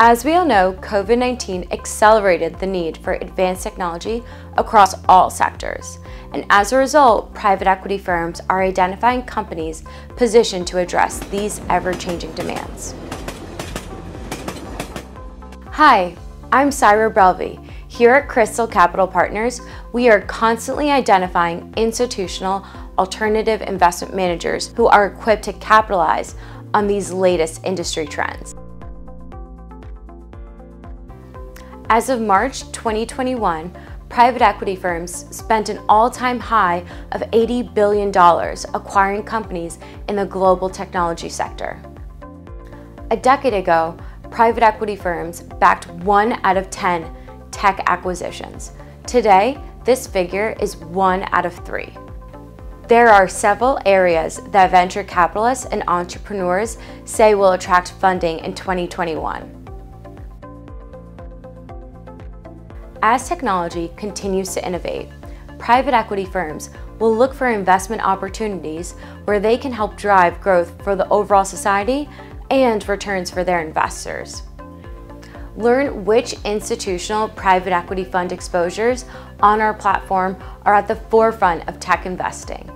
As we all know, COVID-19 accelerated the need for advanced technology across all sectors, and as a result, private equity firms are identifying companies positioned to address these ever-changing demands. Hi, I'm Cyra Belvi. Here at Crystal Capital Partners, we are constantly identifying institutional alternative investment managers who are equipped to capitalize on these latest industry trends. As of March 2021, private equity firms spent an all-time high of $80 billion acquiring companies in the global technology sector. A decade ago, private equity firms backed 1 out of 10 tech acquisitions. Today, this figure is 1 out of 3. There are several areas that venture capitalists and entrepreneurs say will attract funding in 2021. As technology continues to innovate, private equity firms will look for investment opportunities where they can help drive growth for the overall society and returns for their investors. Learn which institutional private equity fund exposures on our platform are at the forefront of tech investing.